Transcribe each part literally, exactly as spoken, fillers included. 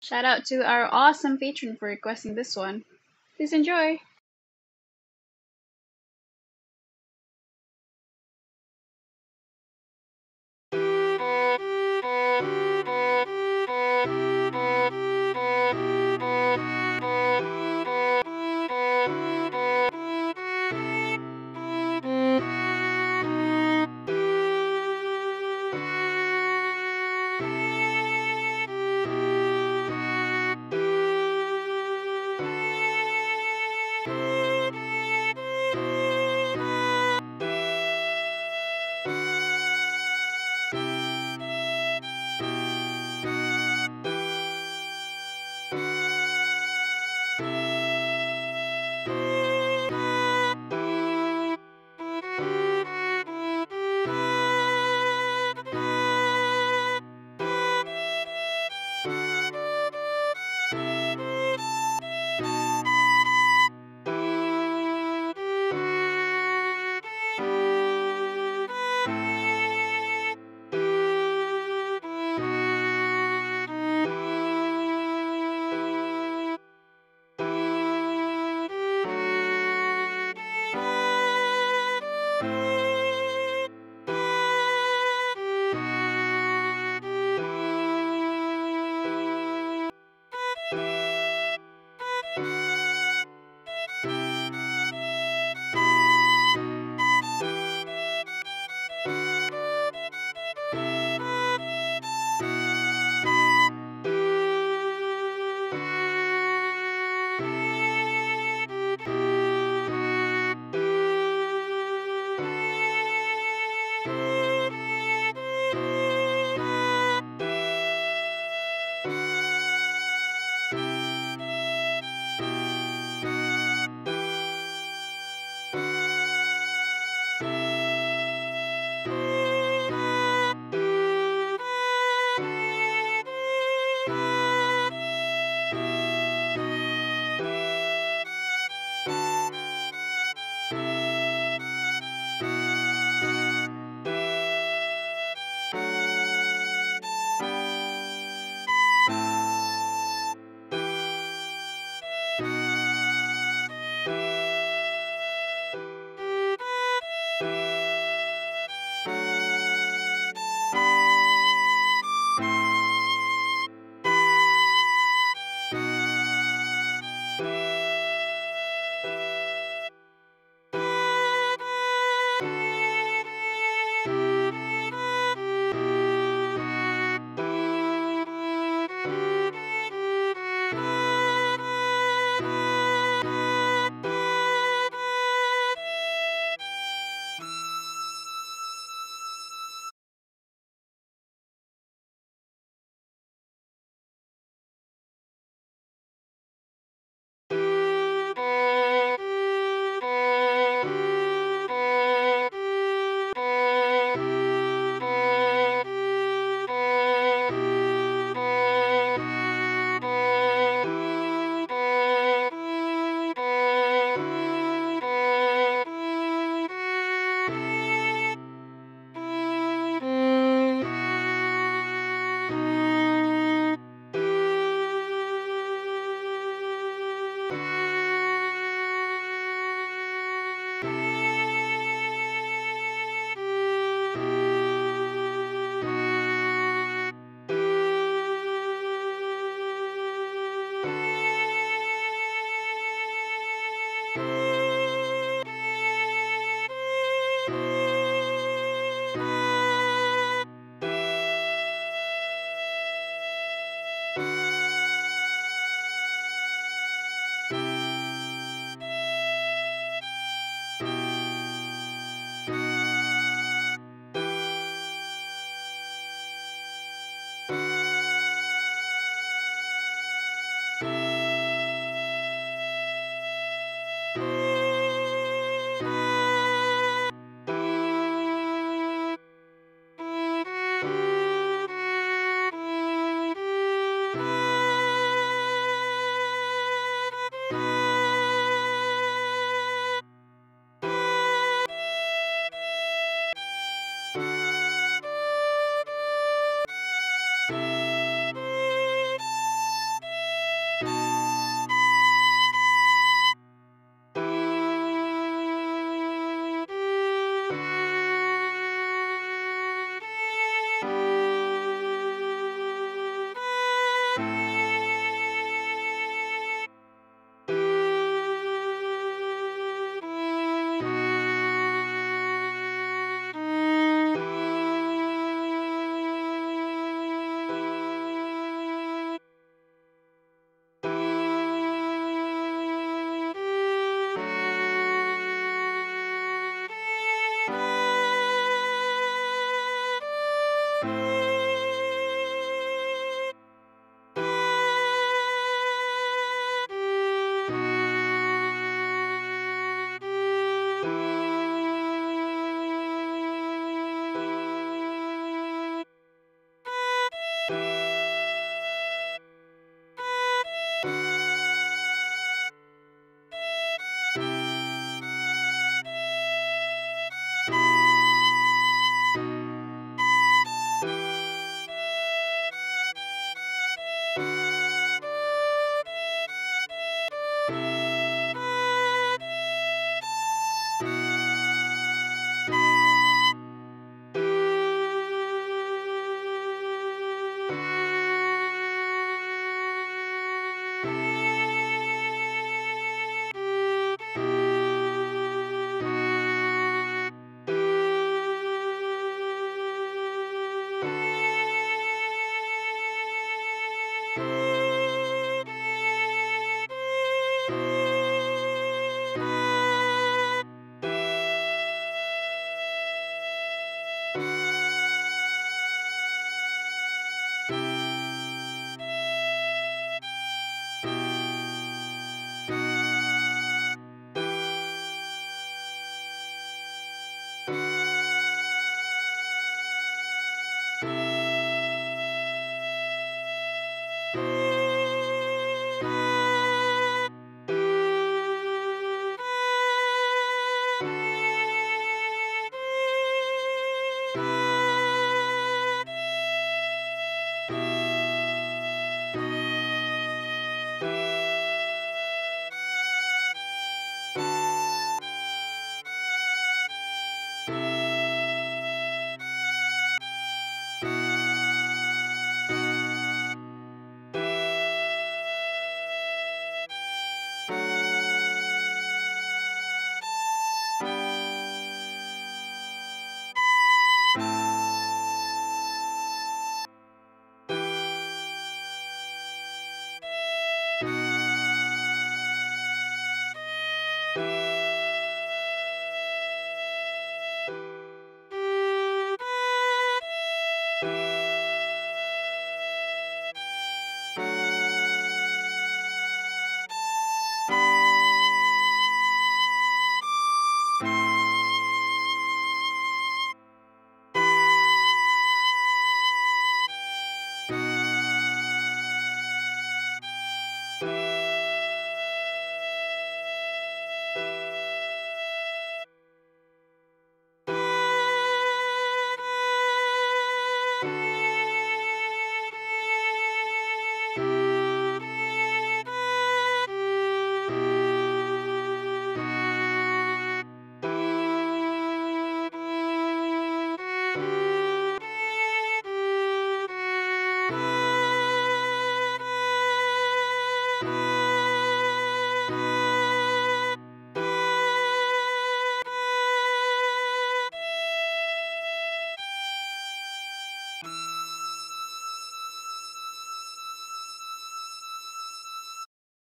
Shout out to our awesome patron for requesting this one. Please enjoy!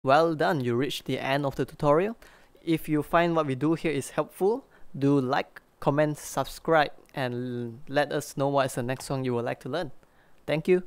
Well done, you reached the end of the tutorial. If you find what we do here is helpful, do like, comment, subscribe, and let us know what is the next song you would like to learn. Thank you.